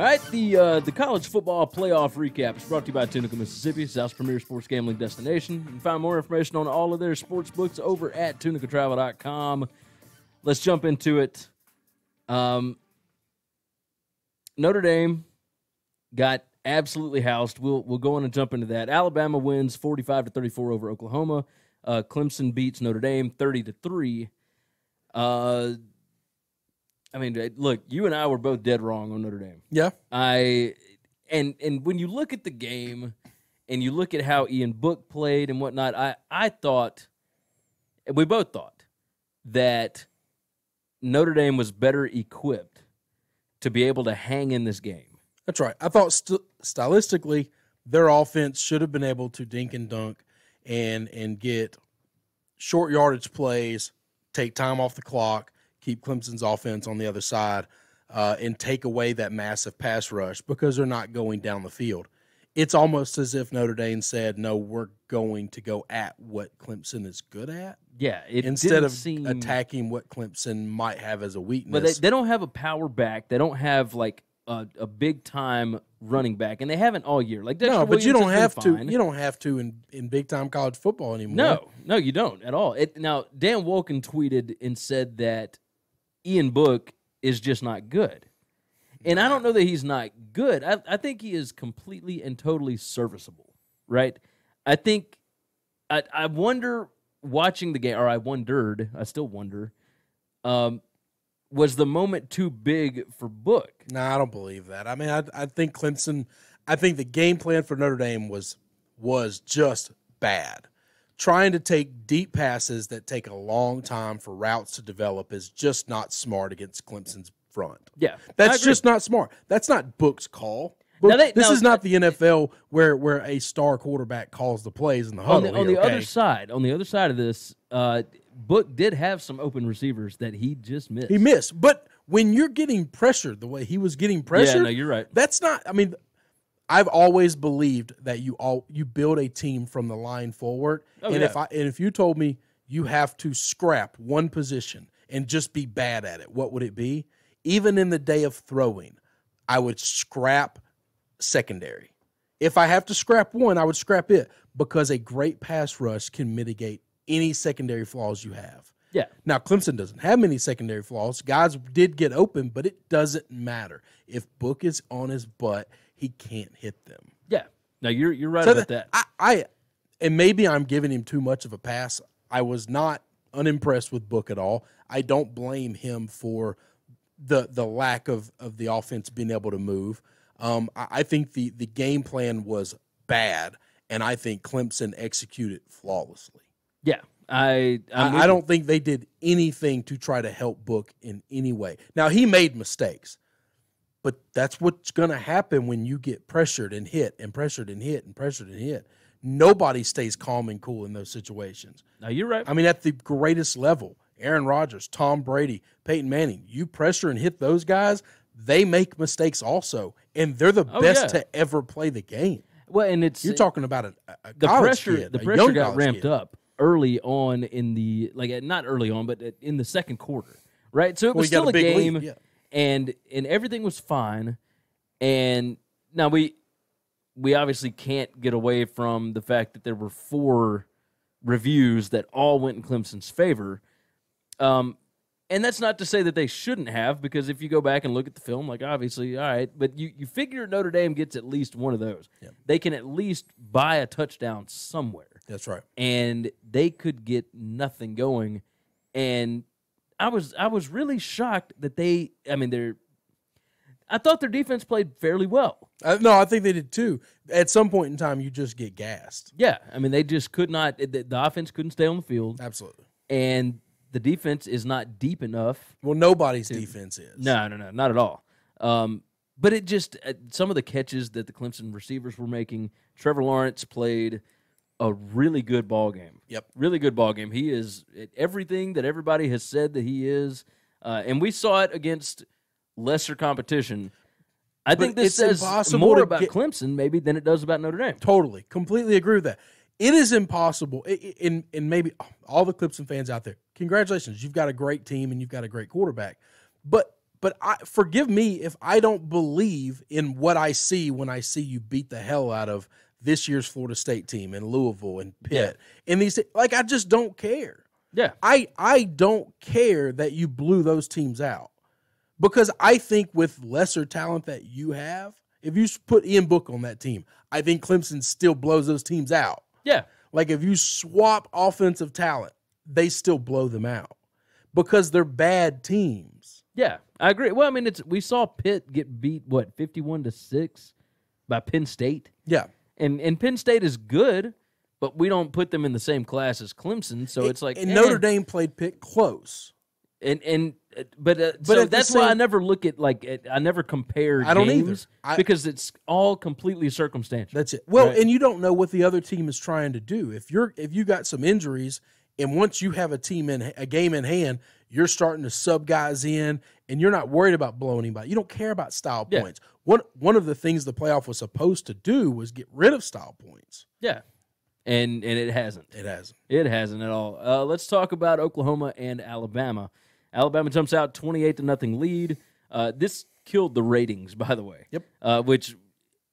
All right, the college football playoff recap is brought to you by Tunica, Mississippi, South's premier sports gambling destination. You can find more information on all of their sports books over at tunicatravel.com. Let's jump into it. Notre Dame got absolutely housed. We'll go on and jump into that. Alabama wins 45-34 over Oklahoma. Clemson beats Notre Dame 30-3. I mean, look, you and I were both dead wrong on Notre Dame. Yeah. And when you look at the game and you look at how Ian Book played and whatnot, we both thought that Notre Dame was better equipped to be able to hang in this game. That's right. I thought stylistically their offense should have been able to dink and dunk and get short yardage plays, take time off the clock, keep Clemson's offense on the other side, and take away that massive pass rush because they're not going down the field. It's almost as if Notre Dame said, no, we're going to go at what Clemson is good at. Yeah. Instead of attacking what Clemson might have as a weakness. But they don't have a power back. They don't have, like, a big-time running back, and they haven't all year. Like Dexter Williams, you don't have to. You don't have to in big-time college football anymore. No, you don't at all. Now, Dan Wolkin tweeted and said that Ian Book is just not good, and I don't know that he's not good. I think he is completely and totally serviceable, right? I think I wonder watching the game, or I still wonder. Was the moment too big for Book? No, I don't believe that. I mean, I think Clemson, I think the game plan for Notre Dame was just bad. Trying to take deep passes that take a long time for routes to develop is just not smart against Clemson's front. Yeah, that's just not smart. That's not Book's call. This is not the NFL where a star quarterback calls the plays in the huddle. On the other side of this, Book did have some open receivers that he just missed. He missed. But when you're getting pressured the way he was getting pressured, yeah, no, you're right. That's not. I mean, I've always believed that you build a team from the line forward. If you told me you have to scrap one position and just be bad at it, what would it be? Even in the day of throwing, I would scrap secondary. If I have to scrap one, I would scrap it because a great pass rush can mitigate any secondary flaws you have. Yeah. Now, Clemson doesn't have many secondary flaws. Guys did get open, but it doesn't matter. If Book is on his butt, he can't hit them. Yeah. Now, you're right about that. And maybe I'm giving him too much of a pass. I was not unimpressed with Book at all. I don't blame him for the lack of the offense being able to move. I think the game plan was bad, and I think Clemson executed flawlessly. Yeah, I don't think they did anything to try to help Book in any way. Now, he made mistakes, but that's what's going to happen when you get pressured and hit and pressured and hit and pressured and hit. Nobody stays calm and cool in those situations. Now, you're right. I mean, at the greatest level, Aaron Rodgers, Tom Brady, Peyton Manning, you pressure and hit those guys, they make mistakes also, and they're the best to ever play the game. Well, and you're talking about a college pressure. Kid, the pressure got ramped up early on in the, like, not early on, but in the second quarter, right? So it was still a game, yeah. and everything was fine. And now we obviously can't get away from the fact that there were four reviews that all went in Clemson's favor. And that's not to say that they shouldn't have, because if you go back and look at the film, like, obviously, all right, but you figure Notre Dame gets at least one of those. Yeah. They can at least buy a touchdown somewhere. That's right. And they could get nothing going. And I was really shocked that I thought their defense played fairly well. No, I think they did too. At some point in time, you just get gassed. Yeah. I mean, they just could not, the offense couldn't stay on the field. Absolutely. And the defense is not deep enough. Well, nobody's defense is. No, not at all. But it just, some of the catches that the Clemson receivers were making, Trevor Lawrence played a really good ball game. Yep. Really good ball game. He is everything that everybody has said that he is. And we saw it against lesser competition. I think this says more about Clemson maybe than it does about Notre Dame. Totally. Completely agree with that. It is impossible. And maybe all the Clemson fans out there, congratulations. You've got a great team and you've got a great quarterback. But But forgive me if I don't believe in what I see when I see you beat the hell out of this year's Florida State team and Louisville and Pitt. Yeah. And these, like, I just don't care. Yeah. I don't care that you blew those teams out, because I think with lesser talent that you have, if you put Ian Book on that team, I think Clemson still blows those teams out. Yeah. Like, if you swap offensive talent, they still blow them out because they're bad teams. Yeah, I agree. Well, I mean, we saw Pitt get beat, what, 51-6 by Penn State? Yeah. And Penn State is good, but we don't put them in the same class as Clemson, so it's like... And Notre Dame played Pitt close. But so that's why I never look at, like, I never compare games because it's all completely circumstantial. That's it. Well, right. And you don't know what the other team is trying to do. If you got some injuries, and once you have a game in hand, you're starting to sub guys in, and you're not worried about blowing anybody. You don't care about style points. One of the things the playoff was supposed to do was get rid of style points. Yeah. And it hasn't. It hasn't. It hasn't at all. Let's talk about Oklahoma and Alabama. Alabama jumps out 28-0 lead. This killed the ratings, by the way. Yep. Which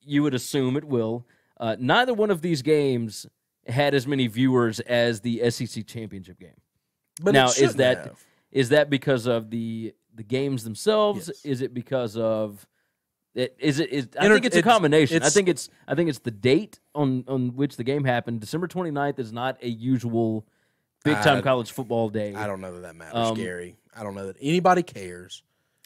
you would assume it will. Neither one of these games had as many viewers as the SEC championship game. But now, is that because of the games themselves? Yes. Is it because of I think it's a combination. I think it's the date on which the game happened. December 29th is not a usual big-time college football day. I don't know that matters, Gary. I don't know that anybody cares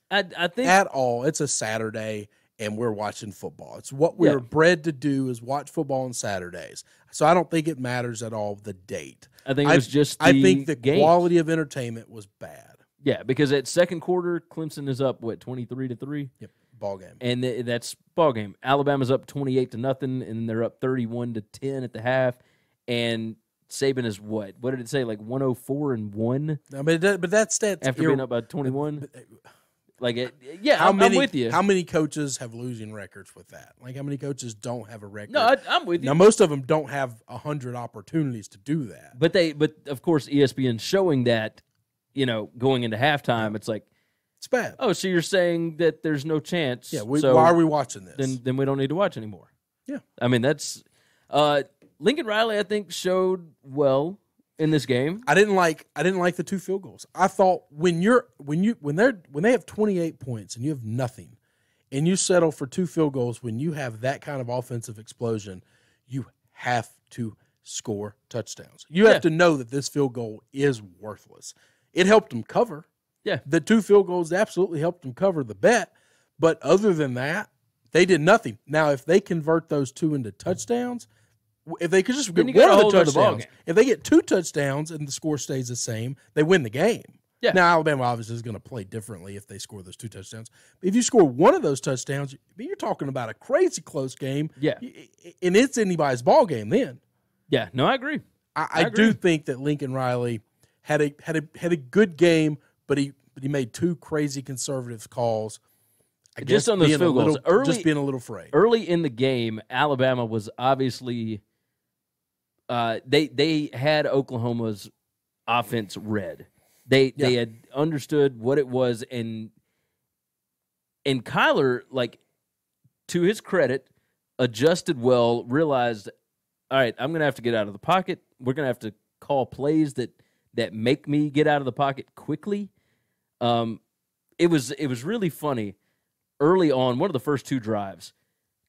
I think at all. It's a Saturday, and we're watching football. It's what we're bred to do is watch football on Saturdays. So I don't think it matters at all, the date. I think it was just I think the quality of entertainment was bad. Yeah, because at second quarter, Clemson is up, what, 23-3? Yep, ball game. And that's ball game. Alabama's up 28-0, and they're up 31-10 at the half. And Saban is what? What did it say? Like 104-1. I mean, but that's after being up by 21. Like, I'm with you. How many coaches have losing records with that? Like, how many coaches don't have a record? No, I'm with you. Now, most of them don't have 100 opportunities to do that. But of course, ESPN showing that, you know, going into halftime, it's like, it's bad. Oh, so you're saying that there's no chance? Yeah. So why are we watching this? Then we don't need to watch anymore. Yeah. I mean, that's. Lincoln Riley, I think, showed well in this game. I didn't like the two field goals. I thought when they have 28 points and you have nothing, and you settle for two field goals when you have that kind of offensive explosion, you have to score touchdowns. You have to know that this field goal is worthless. It helped them cover. Yeah, the two field goals absolutely helped them cover the bet. But other than that, they did nothing. Now, if they convert those two into touchdowns. If they could just get one of the touchdowns, if they get two touchdowns and the score stays the same, they win the game. Yeah. Now, Alabama obviously is going to play differently if they score those two touchdowns. If you score one of those touchdowns, you're talking about a crazy close game. Yeah. And it's anybody's ball game then. Yeah. No, I agree. I agree. Do think that Lincoln Riley had a good game, but he made two crazy conservative calls. I just on those field goals. Just being a little afraid. Early in the game, Alabama was obviously. They had Oklahoma's offense read. They had understood what it was, and Kyler, like, to his credit, adjusted well, realized, all right, I'm gonna have to get out of the pocket. We're gonna have to call plays that make me get out of the pocket quickly. It was really funny. Early on, one of the first two drives,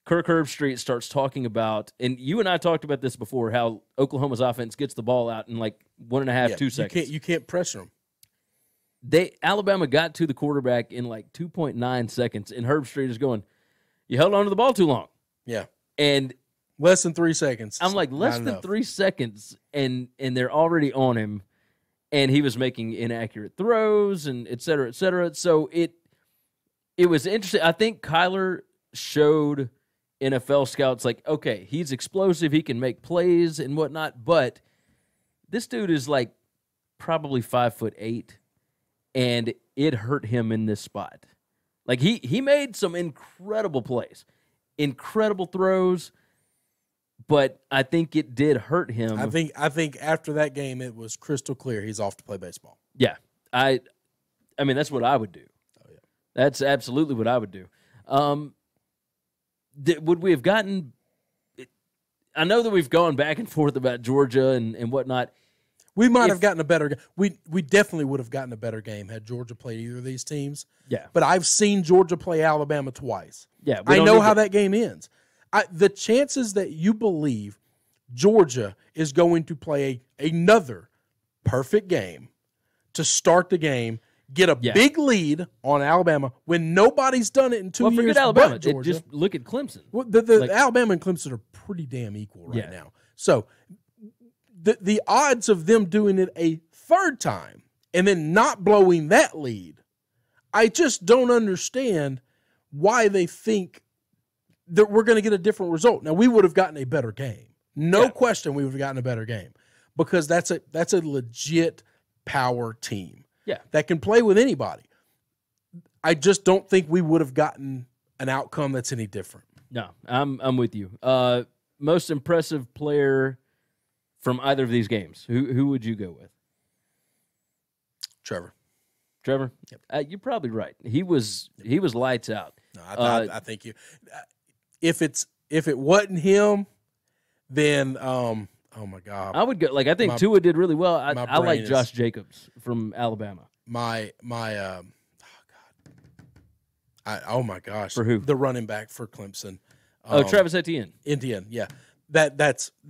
Kirk Herbstreit starts talking about, and you and I talked about this before, how Oklahoma's offense gets the ball out in like 1.5, 2 seconds. You can't pressure them. Alabama got to the quarterback in like 2.9 seconds, and Herbstreit is going, you held on to the ball too long. Yeah. And less than 3 seconds. I'm like, less than 3 seconds, and they're already on him, and he was making inaccurate throws and et cetera, et cetera. So it was interesting. I think Kyler showed – NFL scouts, like, okay, he's explosive, he can make plays and whatnot, but this dude is like probably 5'8", and it hurt him in this spot. Like, he made some incredible plays, incredible throws, but I think it did hurt him. I think after that game, it was crystal clear he's off to play baseball. Yeah, I mean, that's what I would do. That's absolutely what I would do. Would we have gotten – I know that we've gone back and forth about Georgia and whatnot. We might have gotten a better – we definitely would have gotten a better game had Georgia played either of these teams. Yeah. But I've seen Georgia play Alabama twice. Yeah. I know how that game ends. The chances that you believe Georgia is going to play another perfect game to start the game, get a big lead on Alabama when nobody's done it in two years. Forget Alabama. Just look at Clemson. Well, Alabama and Clemson are pretty damn equal right now. So the odds of them doing it a third time and then not blowing that lead, I just don't understand why they think that we're going to get a different result. Now, we would have gotten a better game. No question we would have gotten a better game because that's a legit power team. Yeah. That can play with anybody. I just don't think we would have gotten an outcome that's any different. No, I'm with you. Most impressive player from either of these games. Who would you go with? Trevor. Trevor? Yep. You're probably right. He was lights out. No, I think you if it wasn't him, then oh my God! I would go I think Tua did really well. I like Josh Jacobs from Alabama. Oh my gosh! For who? The running back for Clemson. Travis Etienne. Yeah.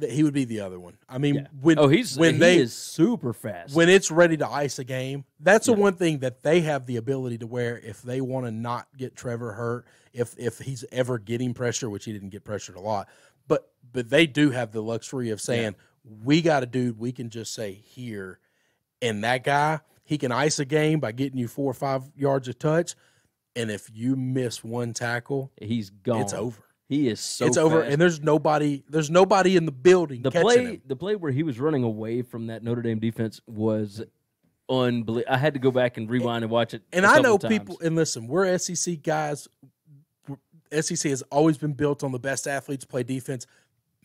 He would be the other one. I mean, he is super fast. When it's ready to ice a game, that's the one thing that they have the ability to where if they want to not get Trevor hurt, if he's ever getting pressure, which he didn't get pressured a lot. But they do have the luxury of saying, we got a dude we can just say here, and that guy, he can ice a game by getting you 4 or 5 yards a touch, and if you miss one tackle, he's gone. It's over. He is so It's fast. Over, and there's nobody in the building catching him. The play where he was running away from that Notre Dame defense was unbelievable. I had to go back and rewind and watch it and I know times. People, and listen, we're SEC guys. SEC has always been built on the best athletes play defense.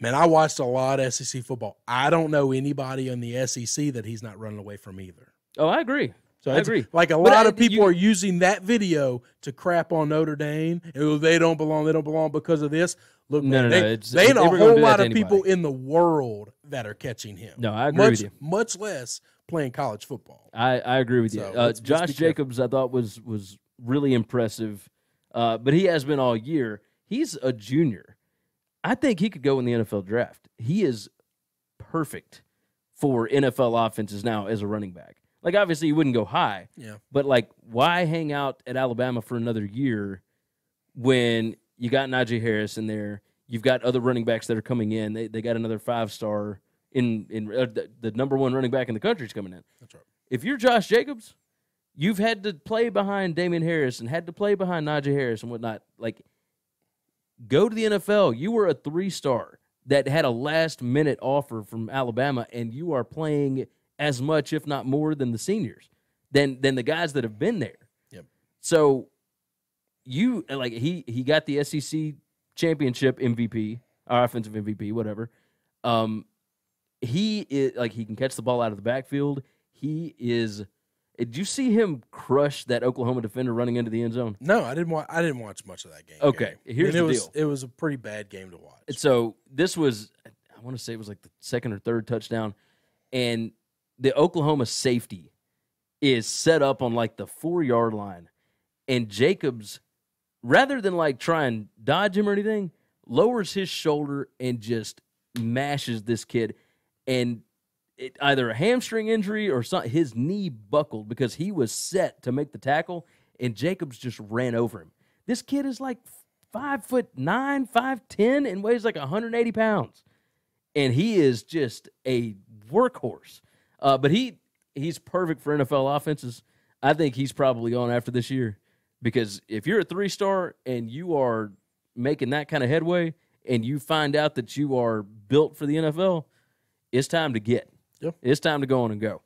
Man, I watched a lot of SEC football. I don't know anybody in the SEC that he's not running away from either. Oh, I agree. So I agree. Like a lot of people are using that video to crap on Notre Dame. They don't belong. They don't belong because of this. Look, they ain't a whole lot of people in the world that are catching him. No, I agree with you. Much less playing college football. I agree with you. Josh Jacobs, I thought, was really impressive. But he has been all year. He's a junior. I think he could go in the NFL draft. He is perfect for NFL offenses now as a running back. Like, obviously, he wouldn't go high. Yeah. But, like, why hang out at Alabama for another year when you got Najee Harris in there, you've got other running backs that are coming in, they got another five-star the number one running back in the country is coming in. That's right. If you're Josh Jacobs, you've had to play behind Damien Harris and had to play behind Najee Harris and whatnot. Like, go to the NFL. You were a three-star that had a last-minute offer from Alabama, and you are playing as much, if not more, than the seniors, than the guys that have been there. Yep. So you like he got the SEC championship MVP, or offensive MVP, whatever. He is like he can catch the ball out of the backfield. He is. Did you see him crush that Oklahoma defender running into the end zone? No, I didn't. I didn't watch much of that game. Okay, here's the deal. It was a pretty bad game to watch. So this was, I want to say it was like the second or third touchdown, and the Oklahoma safety is set up on like the 4-yard line, and Jacobs, rather than like try and dodge him or anything, lowers his shoulder and just mashes this kid, and it, either a hamstring injury or something, his knee buckled because he was set to make the tackle, and Jacobs just ran over him. This kid is like 5'9", 5'10", and weighs like 180 pounds, and he is just a workhorse. But he's perfect for NFL offenses. I think he's probably gone after this year because if you're a three-star and you are making that kind of headway and you find out that you are built for the NFL, it's time to get. Yep. It's time to go on and go.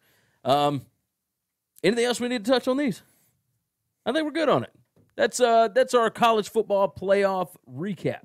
Anything else we need to touch on these? I think we're good on it. That's our college football playoff recap.